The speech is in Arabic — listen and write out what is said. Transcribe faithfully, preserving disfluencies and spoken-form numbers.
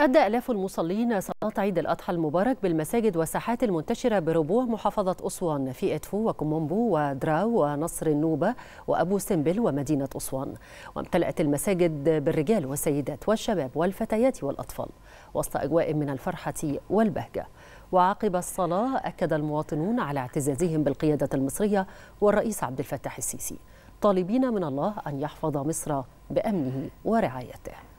أدى آلاف المصلين صلاة عيد الأضحى المبارك بالمساجد والساحات المنتشرة بربوع محافظة أسوان في إيدفو وكومومبو ودراو ونصر النوبة وأبو سمبل ومدينة أسوان، وامتلأت المساجد بالرجال والسيدات والشباب والفتيات والأطفال وسط أجواء من الفرحة والبهجة. وعقب الصلاة أكد المواطنون على اعتزازهم بالقيادة المصرية والرئيس عبد الفتاح السيسي، طالبين من الله أن يحفظ مصر بأمنه ورعايته.